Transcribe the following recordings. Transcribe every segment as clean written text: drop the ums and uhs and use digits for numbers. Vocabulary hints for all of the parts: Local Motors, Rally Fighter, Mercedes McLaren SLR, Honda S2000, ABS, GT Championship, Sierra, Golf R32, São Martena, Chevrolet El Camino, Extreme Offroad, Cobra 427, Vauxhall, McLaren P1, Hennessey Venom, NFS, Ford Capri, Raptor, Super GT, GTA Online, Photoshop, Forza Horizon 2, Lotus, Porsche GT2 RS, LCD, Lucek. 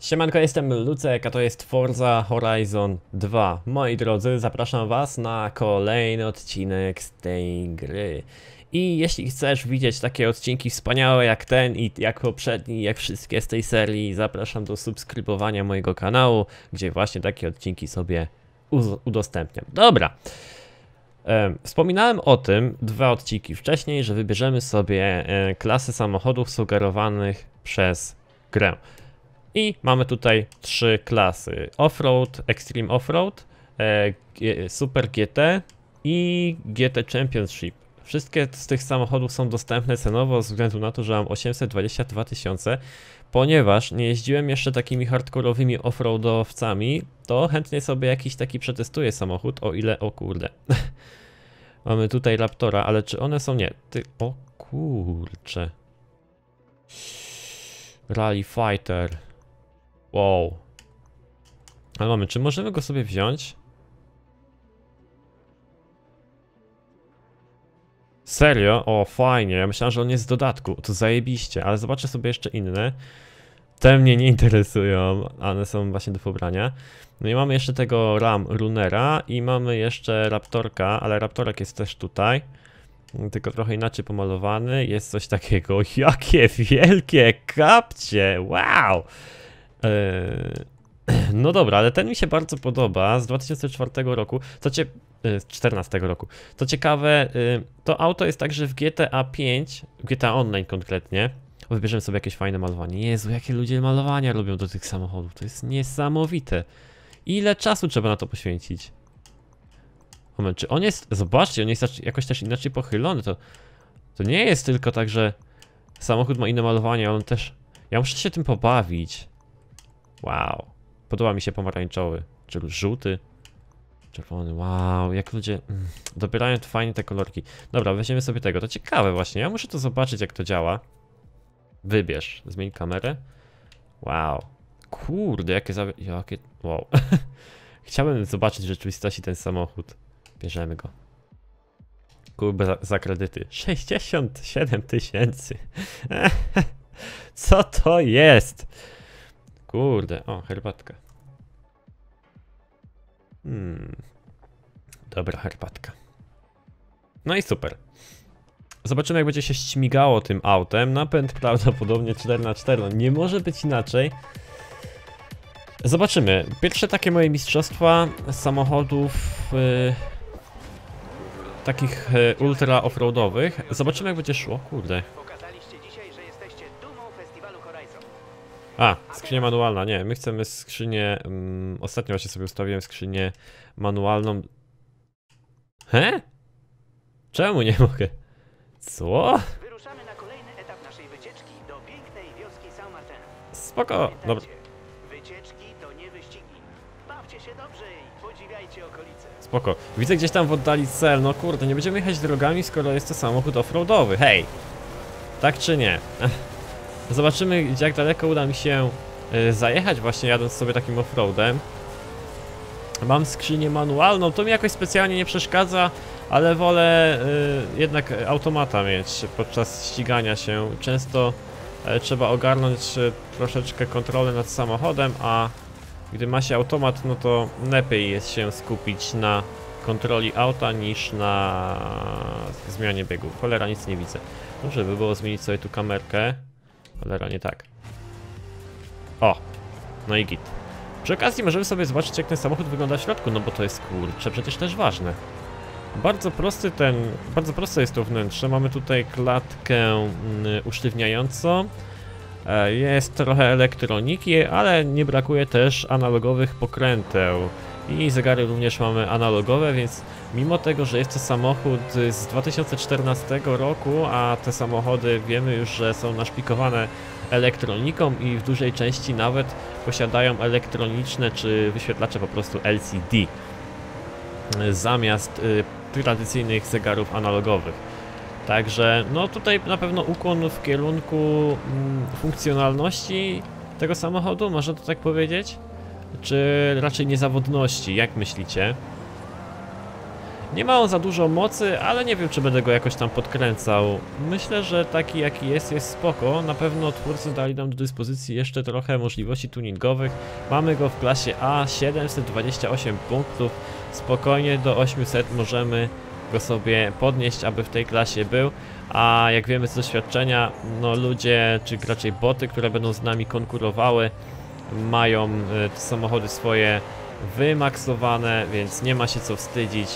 Siemanko, jestem Lucek, a to jest Forza Horizon 2. Moi drodzy, zapraszam was na kolejny odcinek z tej gry. I jeśli chcesz widzieć takie odcinki wspaniałe jak ten i jak poprzedni, jak wszystkie z tej serii, zapraszam do subskrybowania mojego kanału, gdzie właśnie takie odcinki sobie udostępniam. Dobra. Wspominałem o tym dwa odcinki wcześniej, że wybierzemy sobie klasy samochodów sugerowanych przez grę. I mamy tutaj trzy klasy: Offroad, Extreme Offroad, Super GT i GT Championship. Wszystkie z tych samochodów są dostępne cenowo ze względu na to, że mam 822 tysiące. Ponieważ nie jeździłem jeszcze takimi hardkorowymi offroadowcami, to chętnie sobie jakiś taki przetestuję samochód, o ile, o kurde. Mamy tutaj Raptora, ale czy one są, nie, ty, o kurcze. Rally Fighter. Wow. Ale mamy, czy możemy go sobie wziąć? Serio? O, fajnie, ja myślałem, że on jest z dodatku, to zajebiście, ale zobaczę sobie jeszcze inne. Te mnie nie interesują, one są właśnie do pobrania. No i mamy jeszcze tego RAM Runnera i mamy jeszcze Raptorka, ale Raptorek jest też tutaj. Tylko trochę inaczej pomalowany, jest coś takiego, jakie wielkie kapcie, wow! No dobra, ale ten mi się bardzo podoba, z 2004 roku, co cię... 14 roku. Co ciekawe, to auto jest także w GTA 5, GTA Online konkretnie. Wybierzemy sobie jakieś fajne malowanie. Jezu, jakie ludzie malowania robią do tych samochodów, to jest niesamowite. Ile czasu trzeba na to poświęcić? Moment, czy on jest, zobaczcie, on jest jakoś też inaczej pochylony, to nie jest tylko tak, że samochód ma inne malowanie, on też, ja muszę się tym pobawić. Wow, podoba mi się pomarańczowy, czy żółty. Czerwony, wow, jak ludzie dobierają to fajnie te kolorki. Dobra, weźmiemy sobie tego, to ciekawe właśnie, ja muszę to zobaczyć jak to działa. Wybierz, zmień kamerę. Wow, kurde, jakie wow. Chciałbym zobaczyć w rzeczywistości ten samochód. Bierzemy go. Kurde, za kredyty, 67 tysięcy. Co to jest? Kurde, o, herbatka. Dobra herbatka. No i super. Zobaczymy jak będzie się śmigało tym autem. Napęd prawdopodobnie 4×4. Nie może być inaczej. Zobaczymy. Pierwsze takie moje mistrzostwa samochodów takich ultra offroadowych. Zobaczymy jak będzie szło. Kurde. A, skrzynia manualna, nie, my chcemy skrzynię, ostatnio właśnie sobie ustawiłem skrzynię manualną. He? Czemu nie mogę? Co? Wyruszamy na kolejny etap naszej wycieczki do pięknej wioski São Martena. Spoko, dobra. Wycieczki to nie wyścigi. Bawcie się dobrze i podziwiajcie okolice. Spoko, widzę gdzieś tam w oddali cel, no kurde, nie będziemy jechać drogami, skoro jest to samochód offroadowy, hej! Tak czy nie? Zobaczymy jak daleko uda mi się zajechać właśnie jadąc sobie takim offroadem. Mam skrzynię manualną, to mi jakoś specjalnie nie przeszkadza, ale wolę jednak automata mieć podczas ścigania się. Często trzeba ogarnąć troszeczkę kontrolę nad samochodem, a gdy ma się automat, no to lepiej jest się skupić na kontroli auta niż na zmianie biegu. Cholera, nic nie widzę. Może by było zmienić sobie tu kamerkę. Cholera, nie tak. O! No i git. Przy okazji możemy sobie zobaczyć jak ten samochód wygląda w środku, no bo to jest kurczę, przecież też ważne. Bardzo proste jest to wnętrze. Mamy tutaj klatkę usztywniającą. Jest trochę elektroniki, ale nie brakuje też analogowych pokręteł. I zegary również mamy analogowe, więc mimo tego, że jest to samochód z 2014 roku, a te samochody wiemy już, że są naszpikowane elektroniką i w dużej części nawet posiadają elektroniczne czy wyświetlacze po prostu LCD zamiast tradycyjnych zegarów analogowych. Także no tutaj na pewno ukłon w kierunku funkcjonalności tego samochodu, można to tak powiedzieć? Czy raczej niezawodności, jak myślicie? Nie ma on za dużo mocy, ale nie wiem, czy będę go jakoś tam podkręcał. Myślę, że taki jaki jest, jest spoko. Na pewno twórcy dali nam do dyspozycji jeszcze trochę możliwości tuningowych. Mamy go w klasie A, 728 punktów. Spokojnie do 800 możemy go sobie podnieść, aby w tej klasie był. A jak wiemy z doświadczenia, no ludzie, czy raczej boty, które będą z nami konkurowały, mają te samochody swoje wymaksowane, więc nie ma się co wstydzić.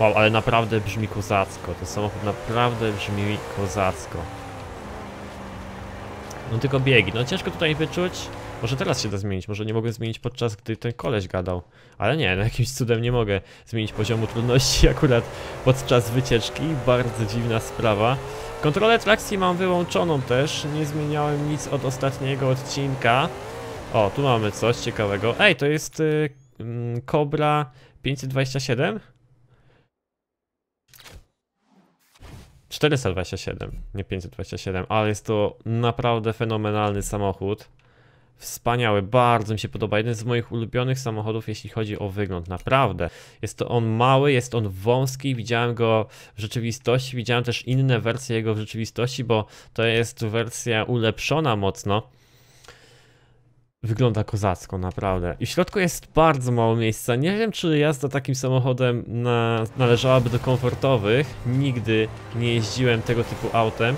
Wow, ale naprawdę brzmi kozacko. Ten samochód naprawdę brzmi kozacko. No tylko biegi. No ciężko tutaj wyczuć. Może teraz się da zmienić. Może nie mogę zmienić podczas gdy ten koleś gadał. Ale nie, no jakimś cudem nie mogę zmienić poziomu trudności akurat podczas wycieczki. Bardzo dziwna sprawa. Kontrolę trakcji mam wyłączoną też. Nie zmieniałem nic od ostatniego odcinka. O, tu mamy coś ciekawego. Ej, to jest Cobra 527? 427, nie 527, ale jest to naprawdę fenomenalny samochód. Wspaniały, bardzo mi się podoba. Jeden z moich ulubionych samochodów, jeśli chodzi o wygląd, naprawdę. Jest to on mały, jest on wąski, widziałem go w rzeczywistości, widziałem też inne wersje jego w rzeczywistości, bo to jest wersja ulepszona mocno. Wygląda kozacko, naprawdę. I w środku jest bardzo mało miejsca. Nie wiem, czy jazda takim samochodem należałaby do komfortowych. Nigdy nie jeździłem tego typu autem,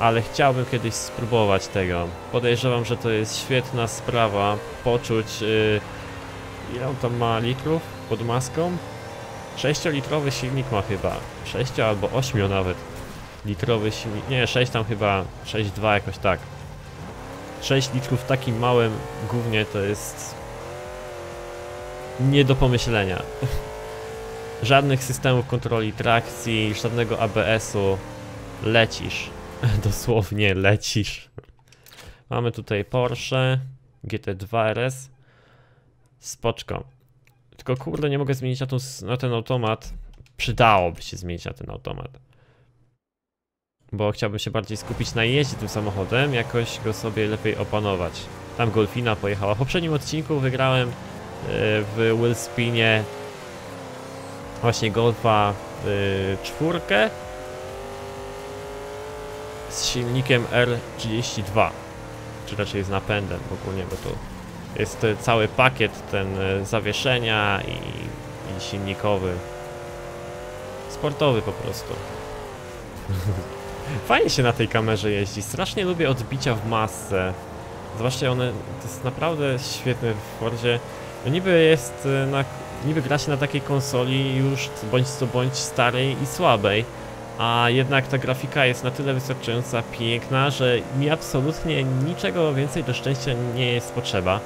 ale chciałbym kiedyś spróbować tego. Podejrzewam, że to jest świetna sprawa. Poczuć... ile on tam ma litrów pod maską? 6-litrowy silnik ma chyba. 6 albo 8 nawet. Litrowy silnik... Nie, 6 tam chyba... 6,2 jakoś tak. 6 litrów w takim małym gównie to jest nie do pomyślenia. Żadnych systemów kontroli trakcji, żadnego ABS-u. Lecisz. Dosłownie lecisz. Mamy tutaj Porsche GT2 RS. Spoczko. Tylko kurde, nie mogę zmienić na ten automat. Przydałoby się zmienić na ten automat. Bo chciałbym się bardziej skupić na jeździe tym samochodem, jakoś go sobie lepiej opanować. Tam Golfina pojechała. W poprzednim odcinku wygrałem w Willspinie właśnie Golfa 4 z silnikiem R32, czy raczej z napędem ogólnie, bo tu jest cały pakiet ten zawieszenia i silnikowy, sportowy po prostu. Fajnie się na tej kamerze jeździ, strasznie lubię odbicia w masce. Zwłaszcza one, to jest naprawdę świetne w Fordzie. No niby jest, niby gra się na takiej konsoli już bądź co bądź starej i słabej. A jednak ta grafika jest na tyle wystarczająca, piękna, że mi absolutnie niczego więcej do szczęścia nie jest potrzeba.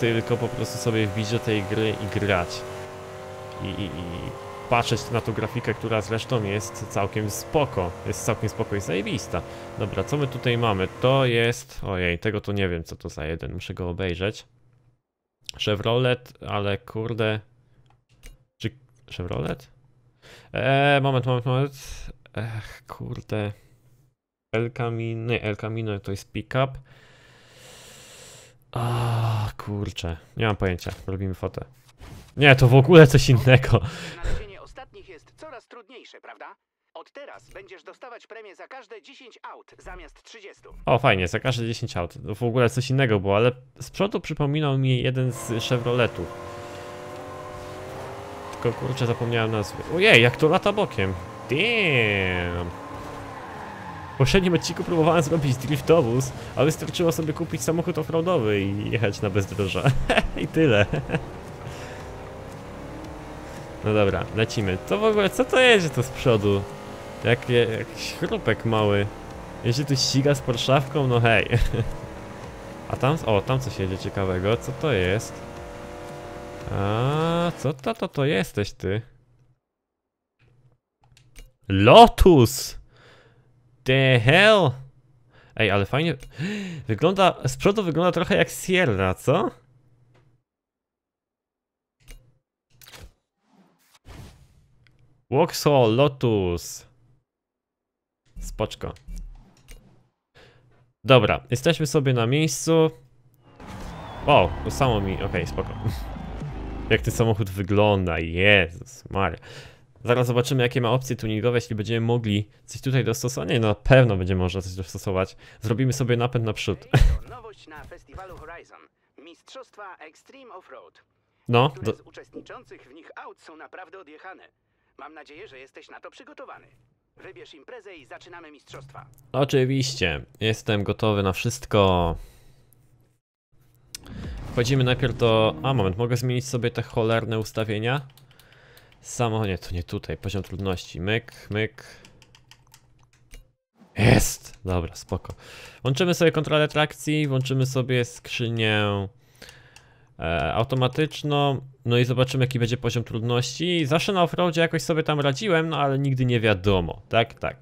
Tylko po prostu sobie wbić do tej gry i grać. Patrzeć na tą grafikę, która zresztą jest całkiem spoko. Jest całkiem spoko i zajebista. Dobra, co my tutaj mamy? To jest... Ojej, tego to nie wiem, co to za jeden. Muszę go obejrzeć. Chevrolet, ale kurde... Czy... Chevrolet? Moment. Kurde... El Camino... Nie, El Camino to jest pick-up. A kurczę. Nie mam pojęcia. Robimy fotę. Nie, to w ogóle coś innego. Jest coraz trudniejsze, prawda? Od teraz będziesz dostawać premię za każde 10 aut zamiast 30. O, fajnie, za każde 10 aut. W ogóle coś innego było, ale z przodu przypominał mi jeden z Chevroletów. Tylko kurczę, zapomniałem nazwy. Ojej, jak to lata bokiem. Damn. W poprzednim odcinku próbowałem zrobić driftowóz, a wystarczyło sobie kupić samochód offroadowy i jechać na bezdroża. I tyle. No dobra, lecimy. To w ogóle, co to jedzie to z przodu? Jakiś chrupek mały. Jeździ tu ściga z Porszawką, no hej. A tam, o, tam coś jedzie ciekawego. Co to jest? A, co to jesteś ty? Lotus! The hell? Ej, ale fajnie... Wygląda, z przodu wygląda trochę jak Sierra, co? Vauxhall, Lotus. Spoczko. Dobra, jesteśmy sobie na miejscu. O, to samo mi... Okej, spoko. Jak ten samochód wygląda, Jezus Maria. Zaraz zobaczymy, jakie ma opcje tuningowe, jeśli będziemy mogli coś tutaj dostosować. Nie, no na pewno będziemy można coś dostosować. Zrobimy sobie napęd naprzód. Nowość na festiwalu Horizon. Mistrzostwa Extreme Offroad. No, niektóre z uczestniczących w nich aut są naprawdę odjechane. Mam nadzieję, że jesteś na to przygotowany. Wybierz imprezę i zaczynamy mistrzostwa. Oczywiście, jestem gotowy na wszystko. Wchodzimy najpierw do... A, moment, mogę zmienić sobie te cholerne ustawienia? Samo... nie, to nie tutaj, poziom trudności. Myk, myk. Jest! Dobra, spoko. Włączymy sobie kontrolę trakcji, włączymy sobie skrzynię automatyczną, no i zobaczymy, jaki będzie poziom trudności. Zawsze na offroadzie jakoś sobie tam radziłem, no ale nigdy nie wiadomo, tak.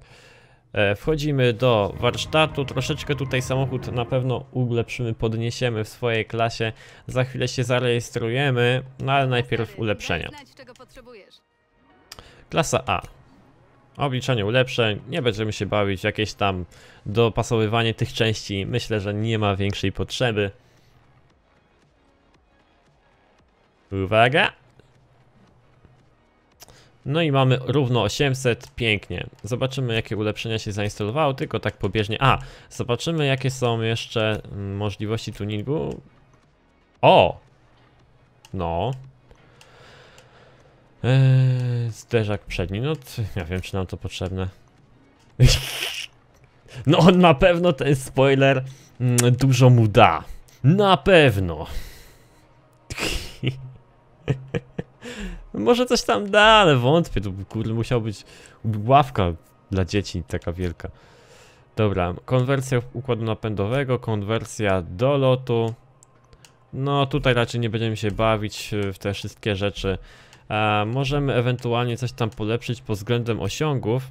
Wchodzimy do warsztatu, troszeczkę tutaj samochód na pewno ulepszymy, podniesiemy w swojej klasie. Za chwilę się zarejestrujemy, no ale najpierw ulepszenia. Klasa A. Obliczanie ulepszeń, nie będziemy się bawić, jakieś tam dopasowywanie tych części, myślę, że nie ma większej potrzeby. Uwaga! No i mamy równo 800, pięknie. Zobaczymy, jakie ulepszenia się zainstalowały, tylko tak pobieżnie. A, zobaczymy, jakie są jeszcze możliwości tuningu. O! No. Zderzak przedni, no ja wiem, czy nam to potrzebne. No on na pewno, ten spoiler, dużo mu da. Na pewno. Może coś tam da, ale wątpię, to kurde musiał być ławka dla dzieci taka wielka. Dobra, konwersja układu napędowego, konwersja do lotu. No tutaj raczej nie będziemy się bawić w te wszystkie rzeczy. Możemy ewentualnie coś tam polepszyć pod względem osiągów.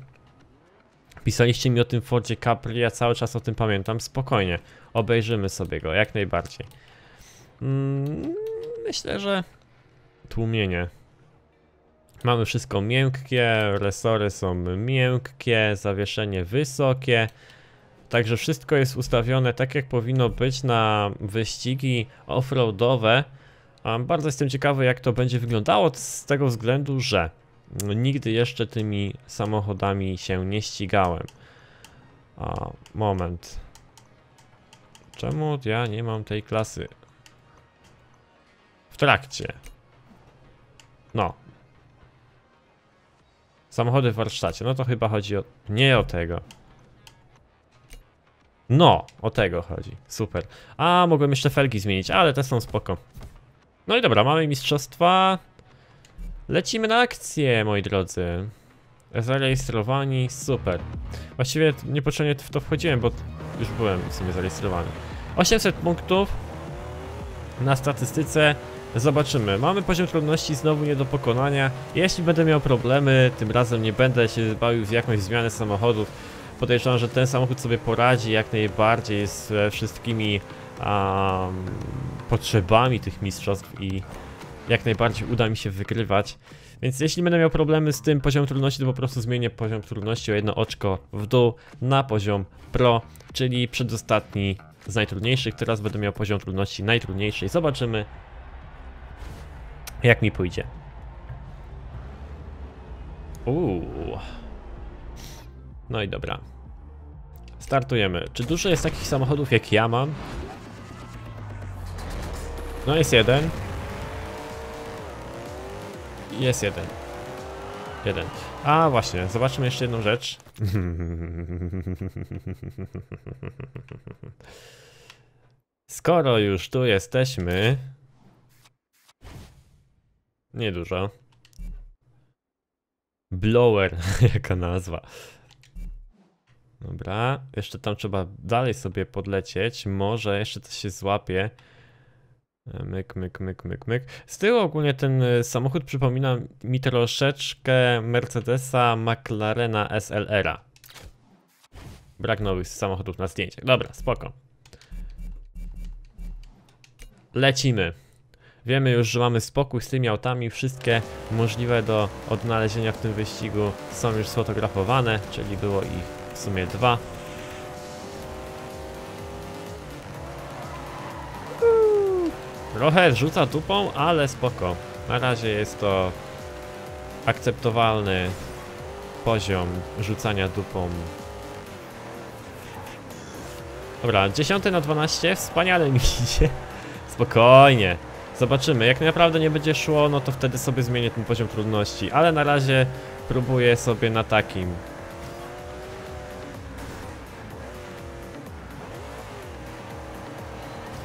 Pisaliście mi o tym Fordzie Capri, ja cały czas o tym pamiętam, spokojnie. Obejrzymy sobie go, jak najbardziej. Myślę, że tłumienie. Mamy wszystko miękkie, resory są miękkie, zawieszenie wysokie. Także wszystko jest ustawione tak, jak powinno być na wyścigi offroadowe. Bardzo jestem ciekawy, jak to będzie wyglądało z tego względu, że nigdy jeszcze tymi samochodami się nie ścigałem. Moment. Czemu ja nie mam tej klasy? W trakcie. No. Samochody w warsztacie. No to chyba chodzi o... nie o tego. No, o tego chodzi. Super. A, mogłem jeszcze felgi zmienić, ale te są spoko. No i dobra, mamy mistrzostwa. Lecimy na akcję, moi drodzy. Zarejestrowani, super. Właściwie niepotrzebnie w to wchodziłem, bo już byłem w sumie zarejestrowany. 800 punktów na statystyce. Zobaczymy, mamy poziom trudności znowu nie do pokonania. Jeśli będę miał problemy, tym razem nie będę się bawił w jakąś zmianę samochodów. Podejrzewam, że ten samochód sobie poradzi jak najbardziej z wszystkimi potrzebami tych mistrzostw i jak najbardziej uda mi się wygrywać. Więc jeśli będę miał problemy z tym poziomem trudności, to po prostu zmienię poziom trudności o jedno oczko w dół na poziom pro, czyli przedostatni z najtrudniejszych. Teraz będę miał poziom trudności najtrudniejszej. Zobaczymy, jak mi pójdzie. No i dobra. Startujemy. Czy dużo jest takich samochodów, jak ja mam? No jest jeden. Jest jeden. Jeden. A właśnie, zobaczmy jeszcze jedną rzecz. Skoro już tu jesteśmy... Niedużo. Blower, jaka nazwa. Dobra, jeszcze tam trzeba dalej sobie podlecieć. Może jeszcze coś się złapie. Myk, myk, myk, myk, myk. Z tyłu ogólnie ten samochód przypomina mi troszeczkę Mercedesa McLarena SLR-a. Brak nowych samochodów na zdjęciach. Dobra, spoko. Lecimy. Wiemy już, że mamy spokój z tymi autami, wszystkie możliwe do odnalezienia w tym wyścigu są już sfotografowane, czyli było ich w sumie 2. Trochę rzuca dupą, ale spoko. Na razie jest to akceptowalny poziom rzucania dupą. Dobra, 10 na 12, wspaniale mi idzie. Spokojnie. Zobaczymy, jak naprawdę nie będzie szło, no to wtedy sobie zmienię ten poziom trudności, ale na razie próbuję sobie na takim.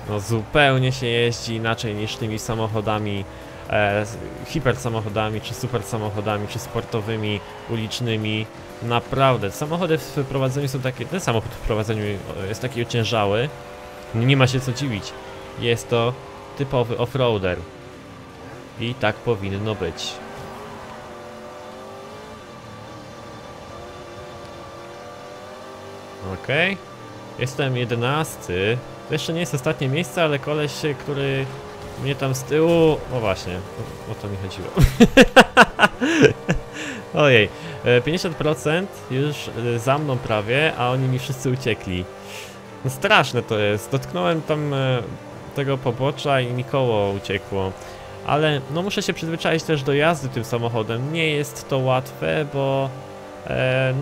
No zupełnie się jeździ inaczej niż tymi samochodami, hipersamochodami, czy super samochodami, czy sportowymi, ulicznymi. Naprawdę, samochody w prowadzeniu są takie, ten samochód w prowadzeniu jest taki ociężały, nie ma się co dziwić. Jest to typowy offroader i tak powinno być. Okej, jestem 11. To jeszcze nie jest ostatnie miejsce, ale koleś, który mnie tam z tyłu... O właśnie, o to mi chodziło. Ojej, 50% już za mną prawie, a oni mi wszyscy uciekli. No straszne to jest, dotknąłem tam tego pobocza i mi koło uciekło. Ale no muszę się przyzwyczaić też do jazdy tym samochodem, nie jest to łatwe, bo...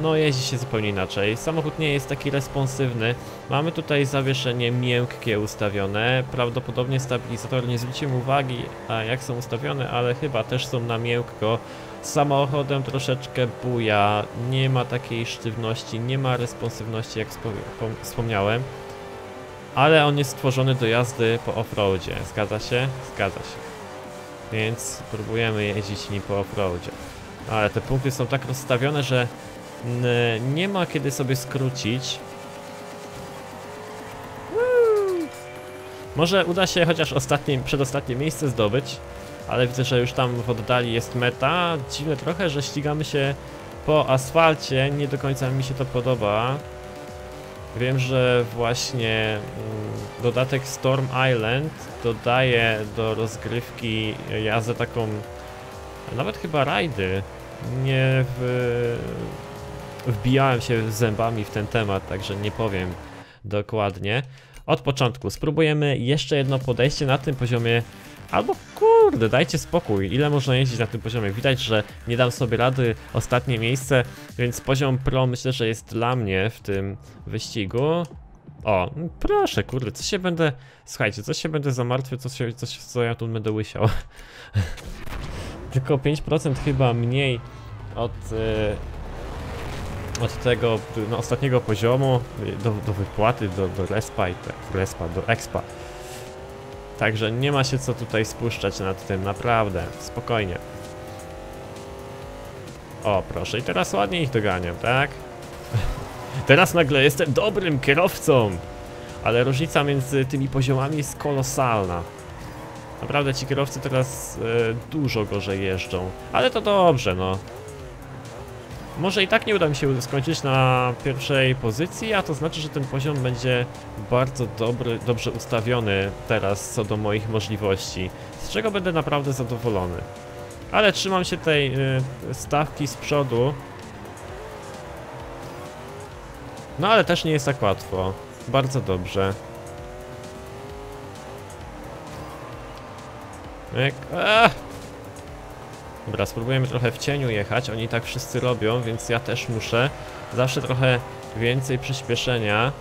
no jeździ się zupełnie inaczej, samochód nie jest taki responsywny. Mamy tutaj zawieszenie miękkie ustawione, prawdopodobnie stabilizator, nie zwróciłem uwagi jak są ustawione, ale chyba też są na miękko. Z samochodem troszeczkę buja, nie ma takiej sztywności, nie ma responsywności jak wspomniałem. Ale on jest stworzony do jazdy po offroadzie, zgadza się? Zgadza się. Więc próbujemy jeździć nim po offroadzie. Ale te punkty są tak rozstawione, że nie ma kiedy sobie skrócić. Może uda się chociaż ostatnie, przedostatnie miejsce zdobyć, ale widzę, że już tam w oddali jest meta. Dziwne trochę, że ścigamy się po asfalcie, nie do końca mi się to podoba. Wiem, że właśnie dodatek Storm Island dodaje do rozgrywki jazdę taką... Nawet chyba rajdy, nie wbijałem się zębami w ten temat, także nie powiem dokładnie. Od początku spróbujemy jeszcze jedno podejście na tym poziomie, albo kurde, dajcie spokój, ile można jeździć na tym poziomie. Widać, że nie dam sobie rady, ostatnie miejsce, więc poziom pro myślę, że jest dla mnie w tym wyścigu. O, proszę, kurde, co się będę, słuchajcie, co się będę zamartwiał, co ja tu będę łysiał. Tylko 5% chyba mniej od tego no, ostatniego poziomu do wypłaty, do respa i tak, respa, do expa. Także nie ma się co tutaj spuszczać nad tym, naprawdę, spokojnie. O, proszę, i teraz ładnie ich doganiam, tak? Teraz nagle jestem dobrym kierowcą, ale różnica między tymi poziomami jest kolosalna. Naprawdę ci kierowcy teraz dużo gorzej jeżdżą, ale to dobrze, no. Może i tak nie uda mi się skończyć na pierwszej pozycji, a to znaczy, że ten poziom będzie bardzo dobry, dobrze ustawiony teraz co do moich możliwości, z czego będę naprawdę zadowolony. Ale trzymam się tej stawki z przodu. No ale też nie jest tak łatwo, bardzo dobrze. Dobra, spróbujemy trochę w cieniu jechać, oni tak wszyscy robią, więc ja też muszę. Zawsze trochę więcej przyspieszenia.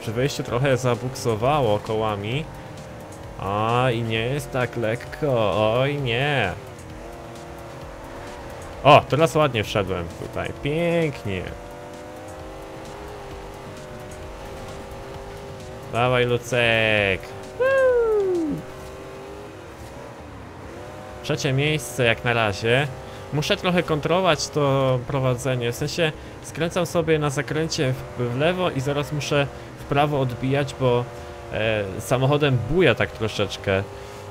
Przy wejściu trochę zabuksowało kołami. Oj, nie jest tak lekko, oj nie. O, teraz ładnie wszedłem tutaj, pięknie. Dawaj, Lucek! Trzecie miejsce jak na razie. Muszę trochę kontrolować to prowadzenie, w sensie skręcam sobie na zakręcie w lewo i zaraz muszę w prawo odbijać, bo samochodem buja tak troszeczkę.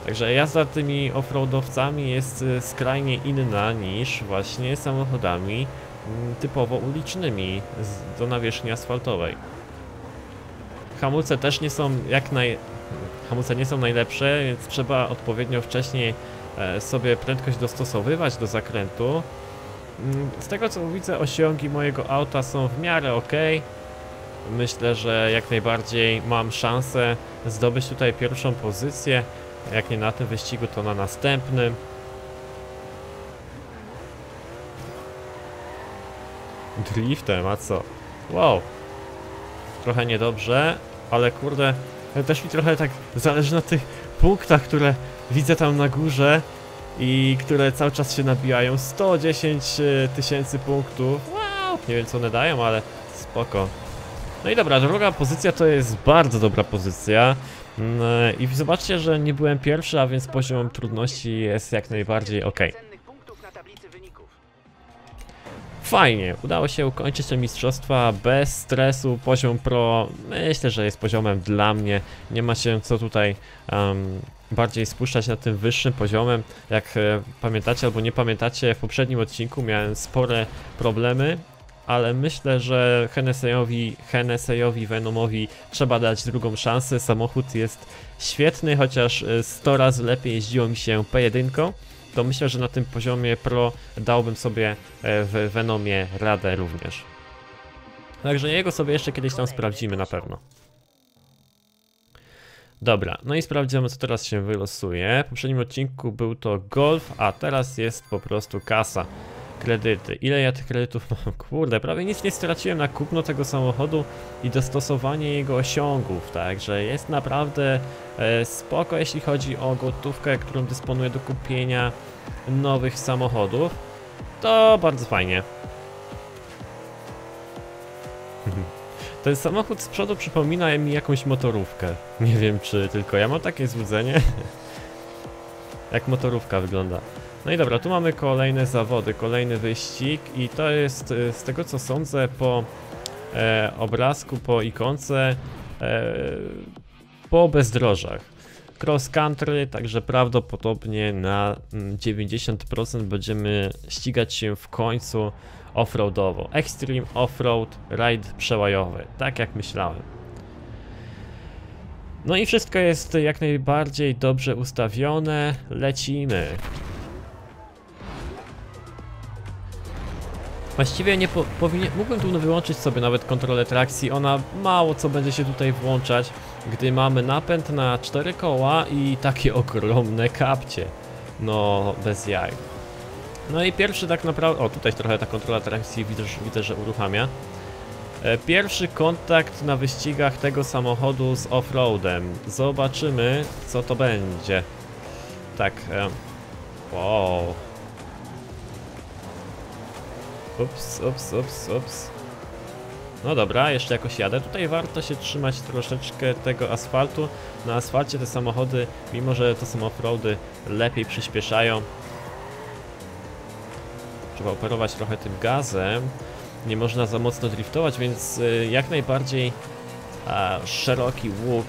Także jazda tymi offroadowcami jest skrajnie inna niż właśnie samochodami typowo ulicznymi do nawierzchni asfaltowej. Hamulce też nie są hamulce nie są najlepsze, więc trzeba odpowiednio wcześniej sobie prędkość dostosowywać do zakrętu. Z tego co widzę, osiągi mojego auta są w miarę ok. myślę, że jak najbardziej mam szansę zdobyć tutaj pierwszą pozycję. Jak nie na tym wyścigu, to na następnym. Driftem, a co? Wow. Trochę niedobrze, ale kurde, też mi trochę tak zależy na tych punktach, które widzę tam na górze i które cały czas się nabijają. 110 000 punktów. Wow, nie wiem co one dają, ale spoko. No i dobra, druga pozycja to jest bardzo dobra pozycja. I zobaczcie, że nie byłem pierwszy, a więc poziom trudności jest jak najbardziej ok. Fajnie, udało się ukończyć te mistrzostwa bez stresu. Poziom pro myślę, że jest poziomem dla mnie. Nie ma się co tutaj bardziej spuszczać nad tym wyższym poziomem. Jak pamiętacie albo nie pamiętacie, w poprzednim odcinku miałem spore problemy, ale myślę, że Hennesseyowi Venomowi trzeba dać drugą szansę. Samochód jest świetny, chociaż 100 razy lepiej jeździło mi się P1, to myślę, że na tym poziomie pro dałbym sobie w Venomie radę również. Także jego sobie jeszcze kiedyś tam sprawdzimy na pewno. Dobra, no i sprawdzimy co teraz się wylosuje. W poprzednim odcinku był to Golf, a teraz jest po prostu kasa. Kredyty. Ile ja tych kredytów mam? Kurde, prawie nic nie straciłem na kupno tego samochodu i dostosowanie jego osiągów, także jest naprawdę spoko, jeśli chodzi o gotówkę, którą dysponuję do kupienia nowych samochodów. To bardzo fajnie. Ten samochód z przodu przypomina mi jakąś motorówkę. Nie wiem, czy tylko ja mam takie złudzenie. Jak motorówka wygląda. No i dobra, tu mamy kolejne zawody, kolejny wyścig i to jest, z tego co sądzę, po obrazku, po ikonce, po bezdrożach. Cross country, także prawdopodobnie na 90% będziemy ścigać się w końcu offroadowo. Extreme Offroad, rajd przełajowy, tak jak myślałem. No i wszystko jest jak najbardziej dobrze ustawione, lecimy. Właściwie nie mógłbym tu wyłączyć sobie nawet kontrolę trakcji, ona mało co będzie się tutaj włączać, gdy mamy napęd na 4 koła i takie ogromne kapcie. No, bez jaj. No i pierwszy tak naprawdę... O, tutaj trochę ta kontrola trakcji widzę, że uruchamia. Pierwszy kontakt na wyścigach tego samochodu z offroadem. Zobaczymy, co to będzie. Tak, wow. Ups, ups, ups, ups. No dobra, jeszcze jakoś jadę. Tutaj warto się trzymać troszeczkę tego asfaltu. Na asfalcie te samochody, mimo że to są offroady, lepiej przyspieszają. Trzeba operować trochę tym gazem. Nie można za mocno driftować, więc jak najbardziej szeroki łuk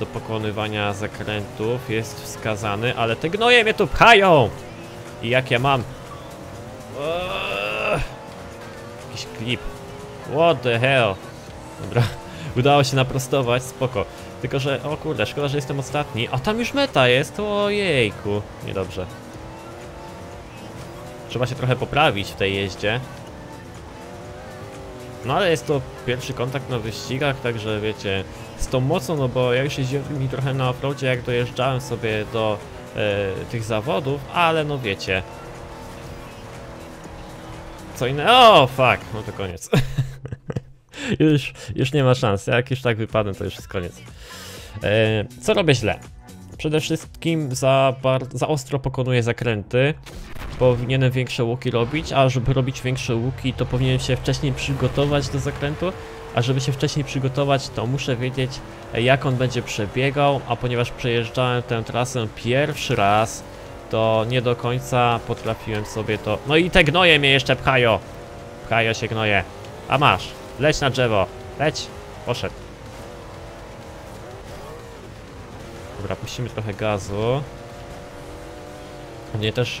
do pokonywania zakrętów jest wskazany, ale te gnoje mnie tu pchają! I jak ja mam... Jakiś klip. What the hell. Dobra, udało się naprostować, spoko. Tylko że, o kurde, szkoda, że jestem ostatni. A tam już meta jest, ojejku. Niedobrze. Trzeba się trochę poprawić w tej jeździe. No ale jest to pierwszy kontakt na wyścigach, także wiecie, z tą mocą, no bo ja już jeździłem trochę na offroadzie, jak dojeżdżałem sobie do tych zawodów, ale no wiecie. Co inne? O, fuck! No to koniec. już nie ma szans. Jak już tak wypadnę, to już jest koniec. Co robię źle? Przede wszystkim za ostro pokonuję zakręty. Powinienem większe łuki robić, a żeby robić większe łuki, to powinienem się wcześniej przygotować do zakrętu. A żeby się wcześniej przygotować, to muszę wiedzieć, jak on będzie przebiegał. A ponieważ przejeżdżałem tę trasę pierwszy raz, to nie do końca potrafiłem sobie to... No i te gnoje mnie jeszcze pchają! Pchają się gnoje. A masz! Leć na drzewo! Leć! Poszedł. Dobra, puścimy trochę gazu. Mnie też...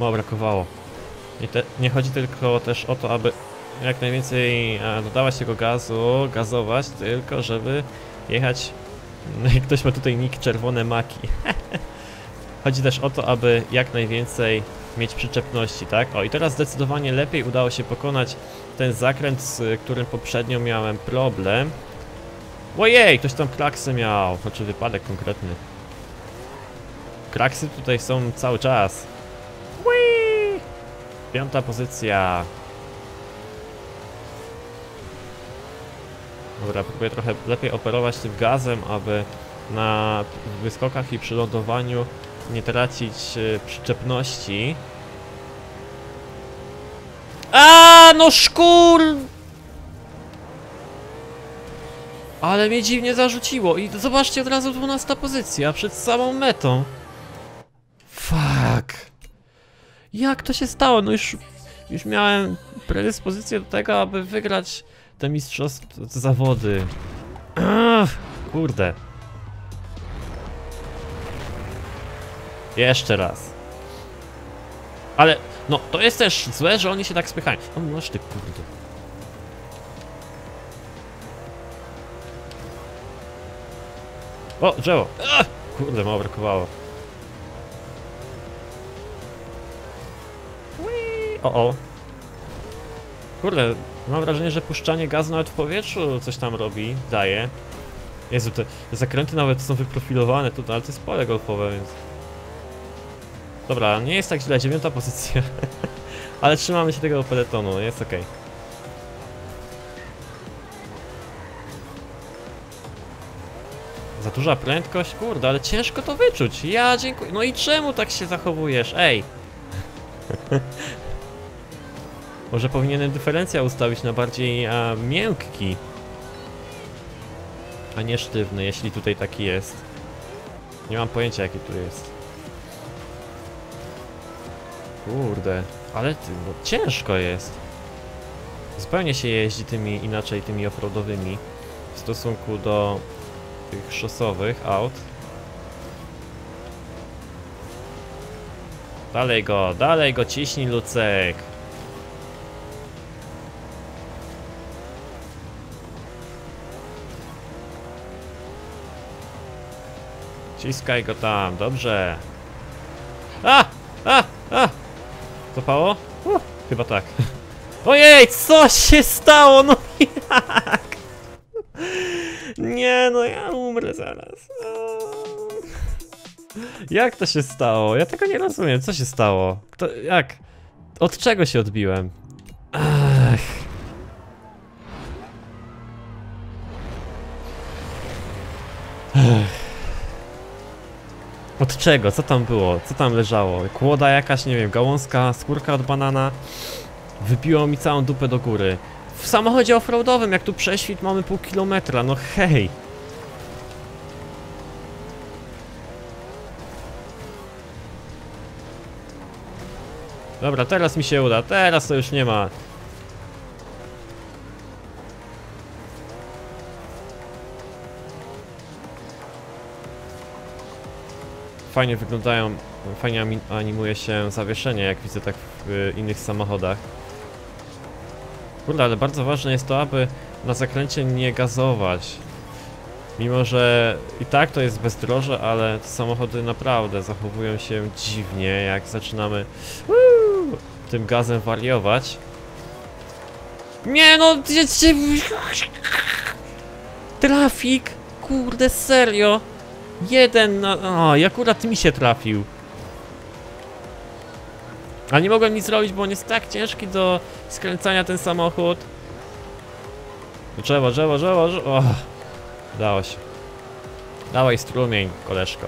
Mało brakowało. Nie chodzi tylko też o to, aby jak najwięcej dodawać tego gazu, gazować, tylko żeby jechać... Ktoś ma tutaj nick czerwone maki. Chodzi też o to, aby jak najwięcej mieć przyczepności, tak? O, i teraz zdecydowanie lepiej udało się pokonać ten zakręt, z którym poprzednio miałem problem. Ojej, ktoś tam kraksy miał, znaczy wypadek konkretny. Kraksy tutaj są cały czas. Whee! 5. pozycja. Dobra, próbuję trochę lepiej operować tym gazem, aby na wyskokach i przylądowaniu nie tracić przyczepności. A, no szkur! Ale mnie dziwnie zarzuciło i zobaczcie, od razu 12. pozycja, przed samą metą. Fuck. Jak to się stało? No już miałem predyspozycję do tego, aby wygrać te mistrzostwa, te zawody. Kurde. Jeszcze raz. Ale, no, to jest też złe, że oni się tak spychają. O, masz ty kurde. O, drzewo. Kurde, mało brakowało. O, o. Kurde, mam wrażenie, że puszczanie gazu nawet w powietrzu coś tam robi, daje. Jezu, te zakręty nawet są wyprofilowane tutaj, ale to jest pole golfowe, więc... Dobra, nie jest tak źle, 9. pozycja. Ale trzymamy się tego peletonu, jest okej. Za duża prędkość? Kurde, ale ciężko to wyczuć. Ja dziękuję. No i czemu tak się zachowujesz? Ej! Może powinienem dyferencjał ustawić na bardziej miękki, a nie sztywny, jeśli tutaj taki jest. Nie mam pojęcia, jaki tu jest. Kurde, ale ty, bo ciężko jest. Zupełnie się jeździ tymi inaczej, tymi offroadowymi w stosunku do tych szosowych aut. Dalej go ciśnij, Lucek. Ciskaj go tam, dobrze. A! Zapało? Chyba tak. Ojej, co się stało? No jak? Nie, no ja umrę zaraz. Jak to się stało? Ja tego nie rozumiem, co się stało? Kto, jak? Od czego się odbiłem? Ach. Ach. Od czego? Co tam było? Co tam leżało? Kłoda jakaś, nie wiem, gałązka, skórka od banana. Wybiło mi całą dupę do góry. W samochodzie offroadowym, jak tu prześwit, mamy pół kilometra, no hej! Dobra, teraz mi się uda, teraz to już nie ma. Fajnie wyglądają, fajnie animuje się zawieszenie, jak widzę tak w innych samochodach. Kurde, ale bardzo ważne jest to, aby na zakręcie nie gazować. Mimo że i tak to jest bezdroże, ale te samochody naprawdę zachowują się dziwnie, jak zaczynamy tym gazem wariować. Nie no, trafik, kurde, serio. Jeden na... O, i akurat mi się trafił. A nie mogłem nic zrobić, bo on jest tak ciężki do skręcania, ten samochód. Drzewo. O, dało się. Dawaj strumień, koleżko.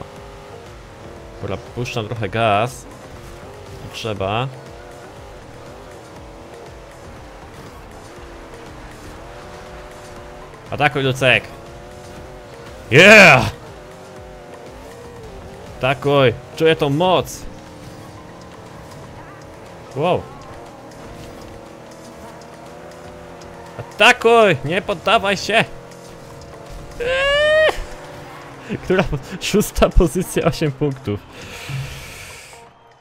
Dobra, puszczam trochę gaz. Trzeba. Atakuj, Lucek. Yeah! Tak, oj, czuję tą moc. Wow. Atakuj, nie poddawaj się. Która? 6. pozycja, 8 punktów.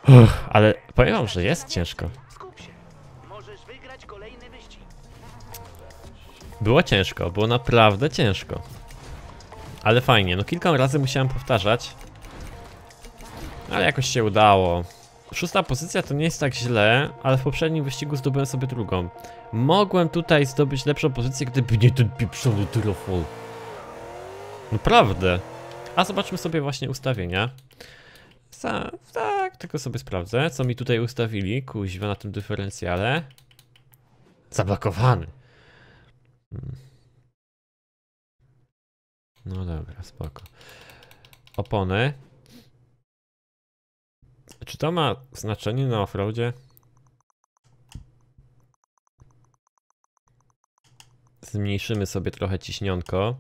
Uch, ale powiem wam, że jest ciężko. Było ciężko, było naprawdę ciężko. Ale fajnie, no kilka razy musiałem powtarzać. Ale jakoś się udało. Szósta pozycja to nie jest tak źle, ale w poprzednim wyścigu zdobyłem sobie drugą. Mogłem tutaj zdobyć lepszą pozycję, gdyby nie ten pieprzony tyrofol. Naprawdę. A zobaczmy sobie właśnie ustawienia. Tak, tylko sobie sprawdzę, co mi tutaj ustawili. Kuźwa na tym dyferencjale. Zablokowany. No dobra, spoko. Opony. Czy to ma znaczenie na offroadzie? Zmniejszymy sobie trochę ciśnionko,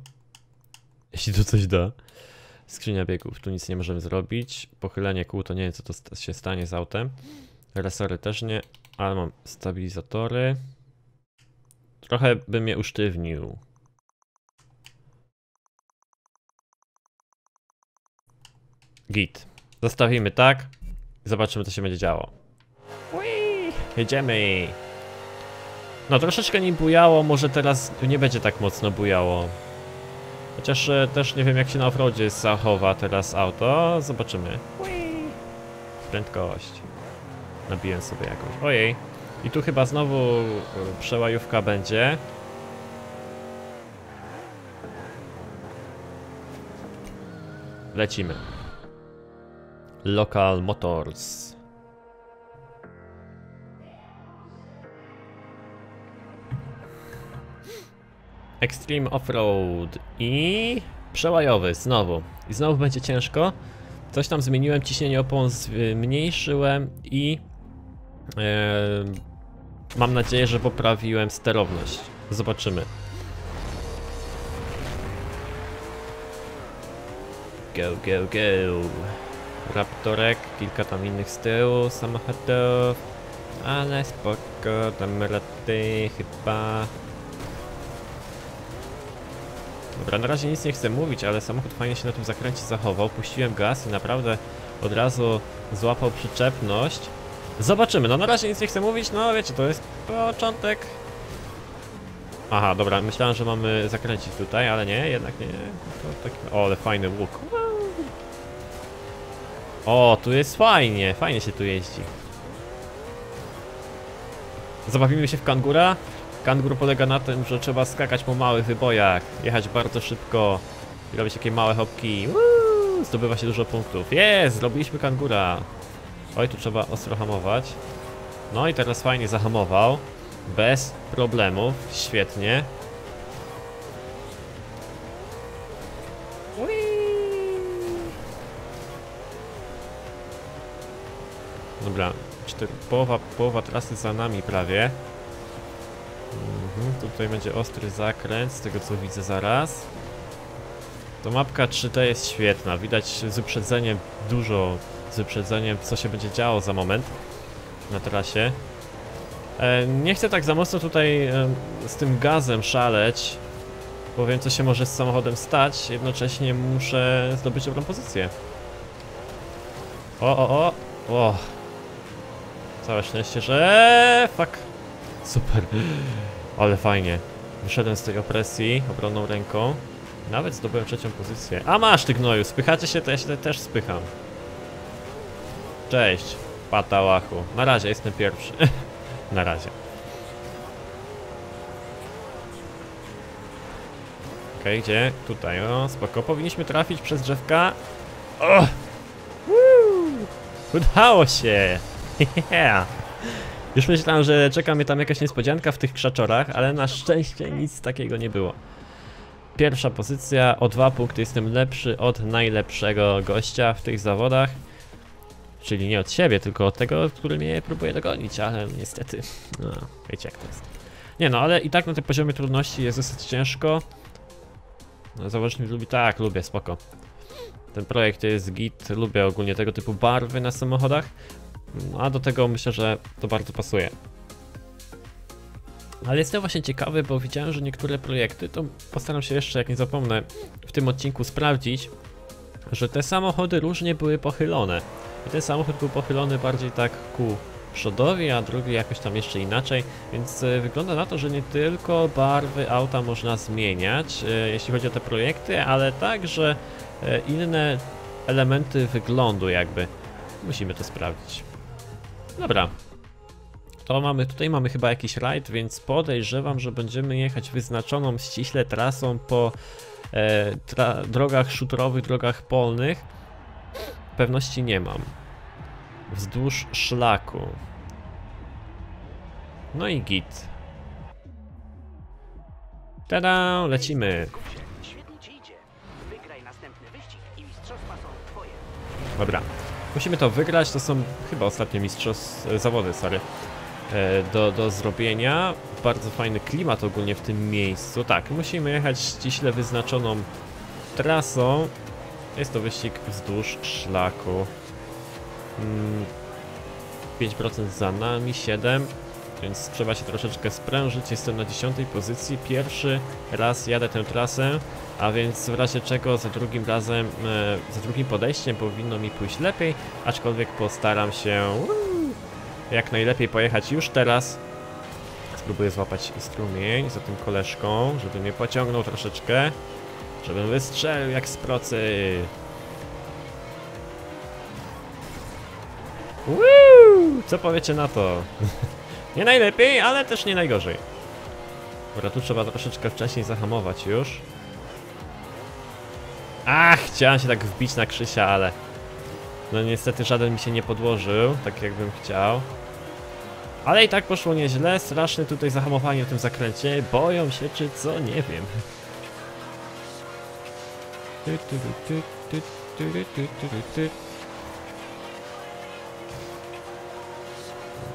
jeśli to coś da. Skrzynia biegów, tu nic nie możemy zrobić. Pochylenie kół, to nie wiem co to się stanie z autem. Resory też nie, ale mam stabilizatory. Trochę bym je usztywnił. Git. Zostawimy tak. Zobaczymy co się będzie działo. Ui, jedziemy. No troszeczkę nie bujało, może teraz nie będzie tak mocno bujało. Chociaż też nie wiem jak się na offroadzie zachowa teraz auto. Zobaczymy. Ui. Prędkość. Nabiłem sobie jakąś. Ojej. I tu chyba znowu przełajówka będzie. Lecimy. Local Motors. Extreme Offroad i przełajowy znowu. I znowu będzie ciężko. Coś tam zmieniłem, ciśnienie opon zmniejszyłem i mam nadzieję, że poprawiłem sterowność. Zobaczymy. Go, go, go. Raptorek, kilka tam innych z tyłu samochodów. Ale spoko, damy raty chyba. Dobra, na razie nic nie chcę mówić, ale samochód fajnie się na tym zakręcie zachował. Puściłem gaz i naprawdę od razu złapał przyczepność. Zobaczymy, no na razie nic nie chcę mówić, no wiecie, to jest początek. Aha, dobra, myślałem, że mamy zakręcić tutaj, ale nie, jednak nie. To taki... O, ale fajny łuk. O, tu jest fajnie, fajnie się tu jeździ. Zabawimy się w kangura. Kangur polega na tym, że trzeba skakać po małych wybojach, jechać bardzo szybko i robić takie małe hopki. Uuu, zdobywa się dużo punktów. Jest, zrobiliśmy kangura. Oj, tu trzeba ostro hamować. No i teraz fajnie zahamował. Bez problemów, świetnie. Dobra, połowa trasy za nami prawie. Tutaj będzie ostry zakręt, z tego co widzę zaraz. To mapka 3D jest świetna, widać z wyprzedzeniem, dużo z wyprzedzeniem, co się będzie działo za moment na trasie. Nie chcę tak za mocno tutaj z tym gazem szaleć, bo wiem co się może z samochodem stać, jednocześnie muszę zdobyć dobrą pozycję. O! Całe szczęście, że... Fuck! Super! Ale fajnie. Wyszedłem z tej opresji obronną ręką. Nawet zdobyłem trzecią pozycję. A masz ty gnoju! Spychacie się? To ja się też spycham. Cześć! Patałachu. Na razie, jestem pierwszy. Na razie. Okej, gdzie? Tutaj, o, spoko. Powinniśmy trafić przez drzewka. O! Udało się! Yeah. Już myślałem, że czeka mnie tam jakaś niespodzianka w tych krzaczorach, ale na szczęście nic takiego nie było. Pierwsza pozycja, o 2 punkty jestem lepszy od najlepszego gościa w tych zawodach. Czyli nie od siebie, tylko od tego, który mnie próbuje dogonić, ale niestety, no, wiecie jak to jest. Nie no, ale i tak na tym poziomie trudności jest dosyć ciężko. No, zauważmy, lubi, tak, lubię, spoko. Ten projekt jest git, lubię ogólnie tego typu barwy na samochodach. A do tego myślę, że to bardzo pasuje. Ale jestem właśnie ciekawy, bo widziałem, że niektóre projekty, to postaram się jeszcze, jak nie zapomnę, w tym odcinku sprawdzić, że te samochody różnie były pochylone. I ten samochód był pochylony bardziej tak ku przodowi, a drugi jakoś tam jeszcze inaczej. Więc wygląda na to, że nie tylko barwy auta można zmieniać, jeśli chodzi o te projekty, ale także inne elementy wyglądu jakby. Musimy to sprawdzić. Dobra. To mamy, tutaj mamy chyba jakiś rajd, więc podejrzewam, że będziemy jechać wyznaczoną ściśle trasą po drogach szutrowych, drogach polnych. Pewności nie mam. Wzdłuż szlaku. No i git. Tada, lecimy. Dobra. Musimy to wygrać, to są chyba ostatnie zawody, sorry, do zrobienia. Bardzo fajny klimat ogólnie w tym miejscu. Tak, musimy jechać ściśle wyznaczoną trasą. Jest to wyścig wzdłuż szlaku. 5% za nami, 7%, więc trzeba się troszeczkę sprężyć. Jestem na 10. pozycji. Pierwszy raz jadę tę trasę, a więc w razie czego za drugim razem, za drugim podejściem powinno mi pójść lepiej, aczkolwiek postaram się jak najlepiej pojechać już teraz. Spróbuję złapać strumień za tym koleżką, żeby mnie pociągnął troszeczkę, żebym wystrzelił jak z procy. Woo! Co powiecie na to? Nie najlepiej, ale też nie najgorzej. Dobra, tu trzeba troszeczkę wcześniej zahamować już. Ach, chciałem się tak wbić na Krzysia, ale no niestety żaden mi się nie podłożył, tak jakbym chciał. Ale i tak poszło nieźle, straszne tutaj zahamowanie w tym zakręcie. Boją się czy co? Nie wiem.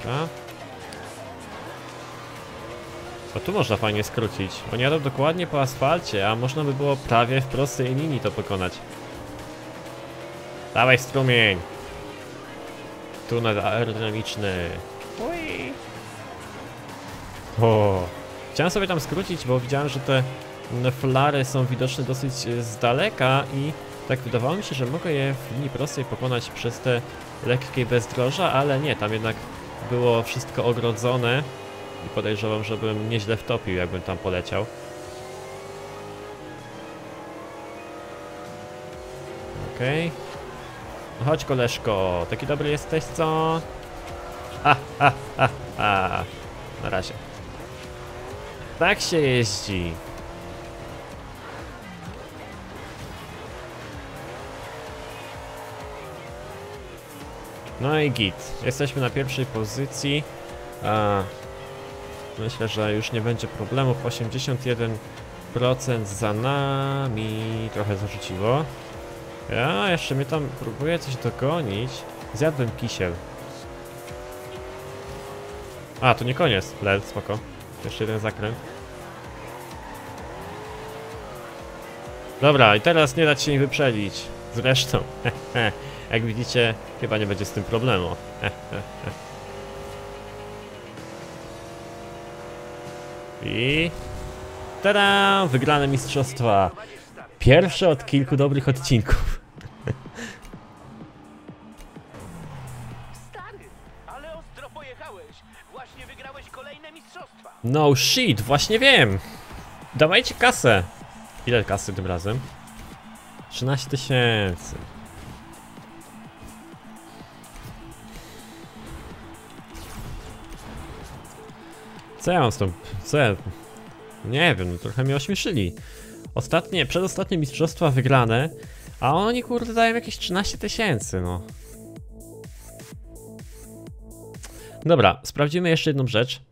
Dobra. O, tu można fajnie skrócić. Oni jadą dokładnie po asfalcie, a można by było prawie w prostej linii to pokonać. Dawaj strumień! Tunel aerodynamiczny. Ui. O, chciałem sobie tam skrócić, bo widziałem, że te flary są widoczne dosyć z daleka i tak wydawało mi się, że mogę je w linii prostej pokonać przez te lekkie bezdroża, ale nie, tam jednak było wszystko ogrodzone. I podejrzewam, żebym nieźle wtopił, jakbym tam poleciał. Okej. Okay. No chodź koleżko, taki dobry jesteś, co? Na razie. Tak się jeździ. No i git. Jesteśmy na pierwszej pozycji. Myślę, że już nie będzie problemów. 81% za nami. Trochę zarzuciło. Ja jeszcze mnie tam próbuję coś dogonić. Zjadłem kisiel. A, to nie koniec. Lel, spoko. Jeszcze jeden zakręt. Dobra, i teraz nie dać się nie wyprzedzić. Zresztą, jak widzicie, chyba nie będzie z tym problemu. I tada! Wygrane mistrzostwa. Pierwsze od kilku dobrych odcinków. Stary, ale ostro pojechałeś. Właśnie wygrałeś kolejne mistrzostwa. No shit, właśnie wiem. Dawajcie kasę. Ile kasy tym razem? 13 000. Co ja mam z tą... Co ja... Nie wiem, no trochę mnie ośmieszyli. Ostatnie, przedostatnie mistrzostwa wygrane, a oni kurde dają jakieś 13 000, no. Dobra, sprawdzimy jeszcze jedną rzecz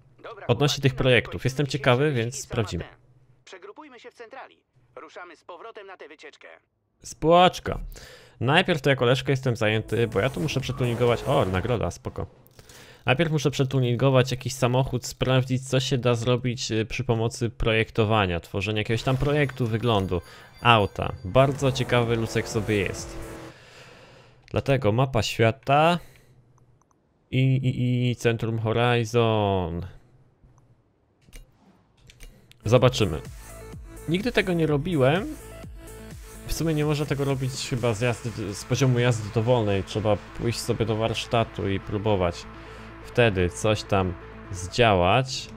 odnośnie tych projektów. Jestem ciekawy, więc sprawdzimy. Przegrupujmy się w centrali. Ruszamy z powrotem na tę wycieczkę. Spłaczka. Najpierw to ja koleżkę jestem zajęty, bo ja tu muszę przetuningować... O, nagroda, spoko. Najpierw muszę przetuningować jakiś samochód, sprawdzić co się da zrobić przy pomocy projektowania, tworzenia jakiegoś tam projektu, wyglądu, auta. Bardzo ciekawy Lucek sobie jest. Dlatego mapa świata i Centrum Horizon. Zobaczymy. Nigdy tego nie robiłem. W sumie nie można tego robić chyba z poziomu jazdy dowolnej. Trzeba pójść sobie do warsztatu i próbować wtedy coś tam zdziałać.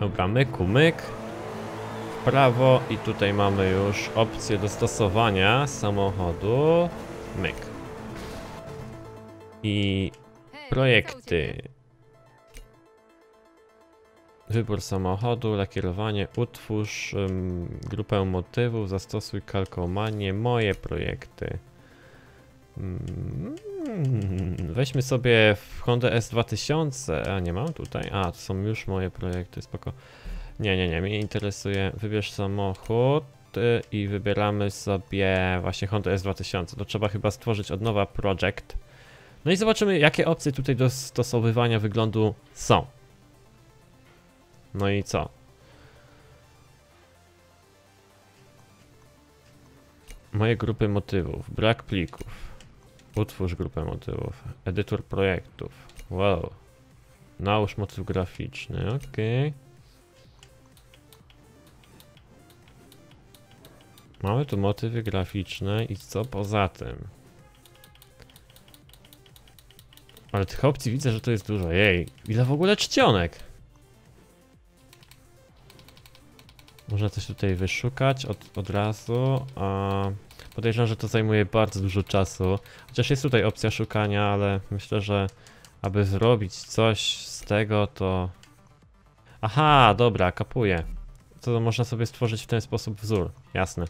Dobra, myku, myk. W prawo i tutaj mamy już opcję dostosowania samochodu. Myk. i projekty. Wybór samochodu, lakierowanie, utwórz grupę motywów, zastosuj kalkomanię, moje projekty. Weźmy sobie w Hondę S2000, a nie mam tutaj, a to są już moje projekty, spoko. Nie, mnie interesuje, wybierz samochód i wybieramy sobie właśnie Hondę S2000, to trzeba chyba stworzyć od nowa project. No i zobaczymy, jakie opcje tutaj do stosowywania wyglądu są. No i co? Moje grupy motywów, brak plików. Utwórz grupę motywów, edytor projektów, wow. Nałóż motyw graficzny, okej. Mamy tu motywy graficzne i co poza tym? Ale tych opcji widzę, że to jest dużo, jej, ile w ogóle czcionek? Można coś tutaj wyszukać od razu, a podejrzewam, że to zajmuje bardzo dużo czasu. Chociaż jest tutaj opcja szukania, ale myślę, że aby zrobić coś z tego, to... Aha, dobra, kapuję. To można sobie stworzyć w ten sposób wzór, jasne.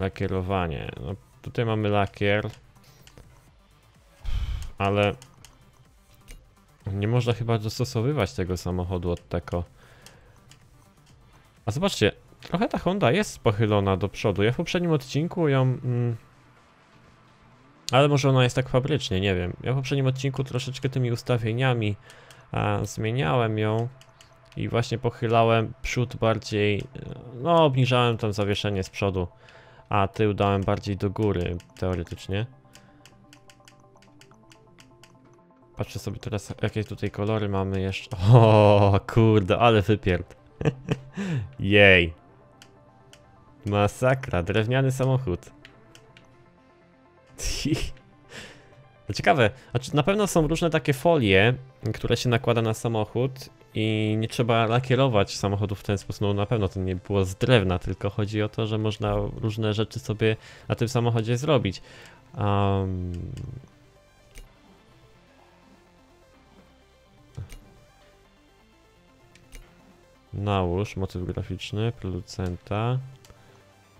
Lakierowanie. No, tutaj mamy lakier, ale nie można chyba dostosowywać tego samochodu od tego. A zobaczcie, trochę ta Honda jest pochylona do przodu. Ja w poprzednim odcinku ją... ale może ona jest tak fabrycznie, nie wiem. Ja w poprzednim odcinku troszeczkę tymi ustawieniami zmieniałem ją i właśnie pochylałem przód bardziej... No, obniżałem tam zawieszenie z przodu, a tył dałem bardziej do góry, teoretycznie. Patrzę sobie teraz, jakie tutaj kolory mamy jeszcze. O kurde, ale wypierd. Jej. Masakra, drewniany samochód. No ciekawe, znaczy na pewno są różne takie folie, które się nakłada na samochód i nie trzeba lakierować samochodu w ten sposób. No na pewno to nie było z drewna, tylko chodzi o to, że można różne rzeczy sobie na tym samochodzie zrobić. Nałóż motyw graficzny, producenta.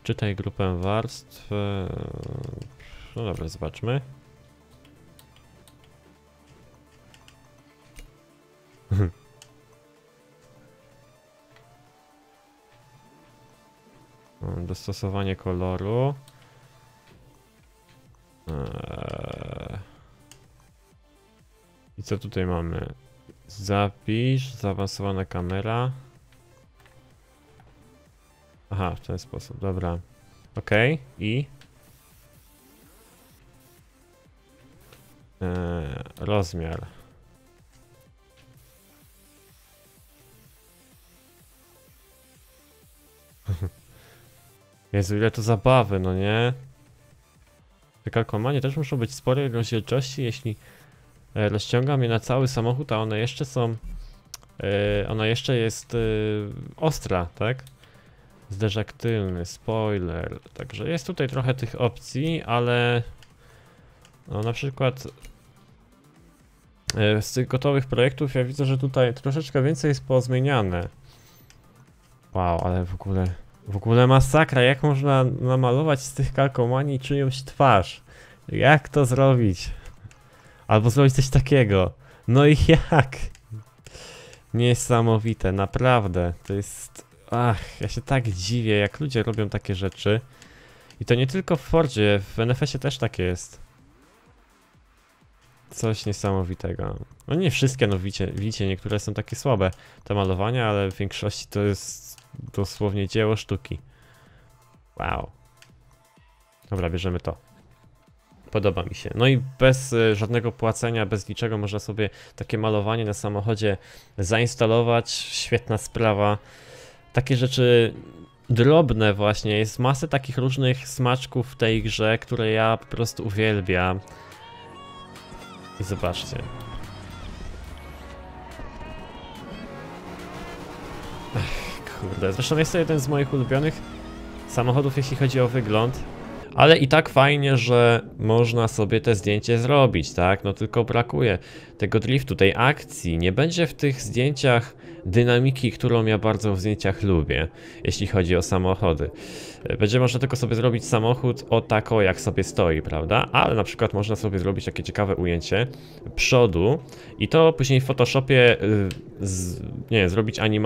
Czytaj grupę warstw. No dobra, zobaczmy. Dostosowanie koloru. I co tutaj mamy? Zapisz, zaawansowana kamera. Aha, w ten sposób, dobra. Okej, i... rozmiar. Jezu, ile to zabawy, no nie? Te kalkomanie też muszą być sporej rozdzielczości, jeśli rozciągam je na cały samochód, a one jeszcze są... ona jeszcze jest ostra, tak? Zderzak tylny, spoiler, także jest tutaj trochę tych opcji, ale no, na przykład z tych gotowych projektów ja widzę, że tutaj troszeczkę więcej jest pozmieniane. Wow, ale w ogóle masakra, jak można namalować z tych kalkomanii czyjąś twarz? Jak to zrobić? Albo zrobić coś takiego, no i jak? Niesamowite, naprawdę, to jest... Ach, ja się tak dziwię, jak ludzie robią takie rzeczy. I to nie tylko w Fordzie, w NFS-ie też takie jest. Coś niesamowitego. No nie wszystkie, no widzicie, niektóre są takie słabe te malowania, ale w większości to jest dosłownie dzieło sztuki. Wow. Dobra, bierzemy to. Podoba mi się. No i bez żadnego płacenia, bez niczego można sobie takie malowanie na samochodzie zainstalować. Świetna sprawa. Takie rzeczy drobne właśnie, jest masę takich różnych smaczków w tej grze, które ja po prostu uwielbiam. I zobaczcie. Ach, kurde, zresztą jest to jeden z moich ulubionych samochodów, jeśli chodzi o wygląd. ale i tak fajnie, że można sobie te zdjęcie zrobić, tak? No tylko brakuje tego driftu, tej akcji. Nie będzie w tych zdjęciach dynamiki, którą ja bardzo w zdjęciach lubię, jeśli chodzi o samochody. Będzie można tylko sobie zrobić samochód o tako, jak sobie stoi, prawda? Ale na przykład można sobie zrobić takie ciekawe ujęcie przodu i to później w Photoshopie, nie wiem, zrobić animację.